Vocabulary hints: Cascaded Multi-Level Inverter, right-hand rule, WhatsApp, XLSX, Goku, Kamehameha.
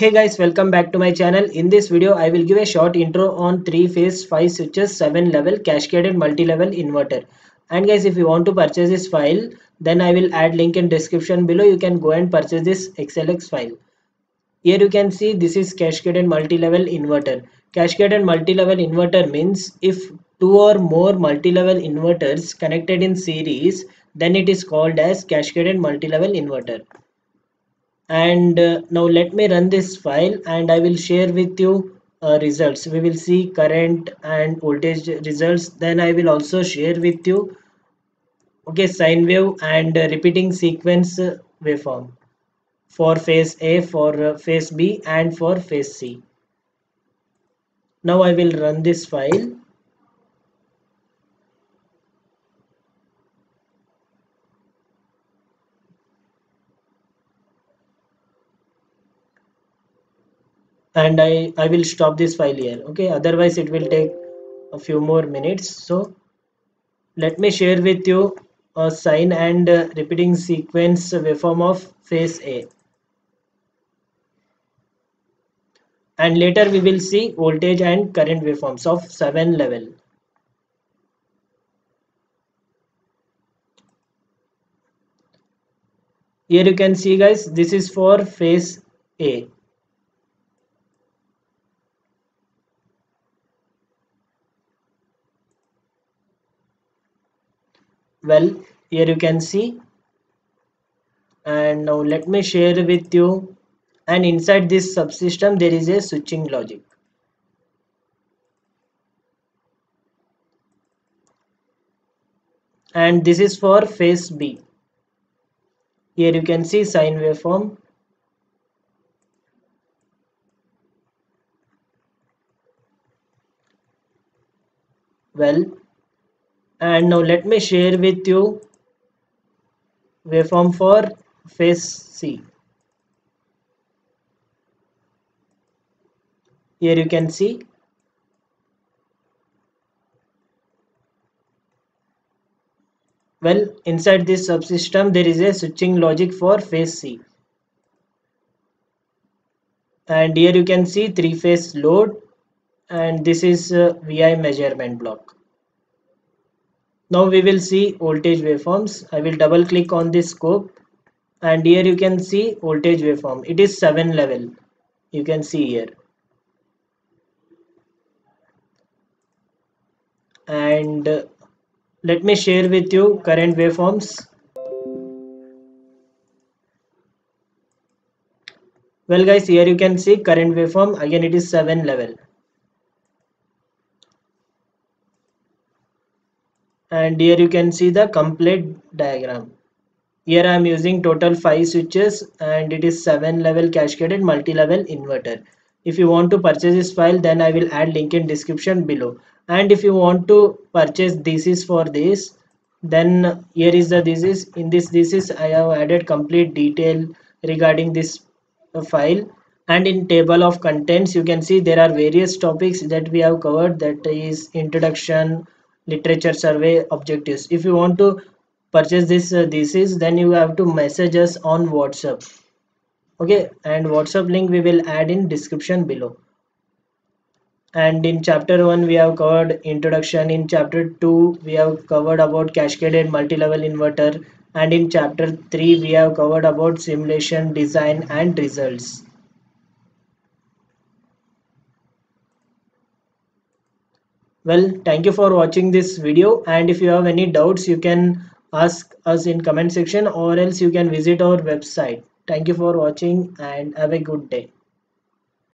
Hey guys, welcome back to my channel. In this video I will give a short intro on 3-phase 5 switches 7 level cascaded multi-level inverter. And guys, if you want to purchase this file, then I will add link in description below. You can go and purchase this XLSX file. Here you can see this is cascaded multi-level inverter. Cascaded multi-level inverter means if two or more multi-level inverters connected in series, then it is called as cascaded multi-level inverter. And now let me run this file and I will share with you results. We will see current and voltage results, then I will also share with you okay sine wave and repeating sequence waveform for phase A, for phase B and for phase C. Now I will run this file. And I will stop this file here, okay, otherwise it will take a few more minutes. So let me share with you a sine and repeating sequence waveform of phase A, and later we will see voltage and current waveforms of 7 level. Here you can see guys, this is for phase A. Well, here you can see, and now let me share with you, and inside this subsystem there is a switching logic. And this is for phase B. Here you can see sine waveform. Well, and now let me share with you waveform for phase C. Here you can see. Well, inside this subsystem there is a switching logic for phase C. And here you can see 3-phase load, and this is VI measurement block. Now we will see voltage waveforms. I will double click on this scope, and here you can see voltage waveform. It is 7 level. You can see here. And let me share with you current waveforms. Well guys, here you can see current waveform. Again it is 7 level. And here you can see the complete diagram. Here I am using total 5 switches and it is 7 level cascaded multi-level inverter. If you want to purchase this file, then I will add link in description below. And if you want to purchase thesis for this, then here is the thesis. In this thesis I have added complete detail regarding this file, and in table of contents you can see there are various topics that we have covered, that is introduction, literature survey, objectives. If you want to purchase this thesis, then you have to message us on WhatsApp, okay, and WhatsApp link we will add in description below. And in chapter 1 we have covered introduction, in chapter 2 we have covered about cascaded multi-level inverter, and in chapter 3 we have covered about simulation, design and results. Well, thank you for watching this video, and if you have any doubts you can ask us in comment section, or else you can visit our website. Thank you for watching and have a good day.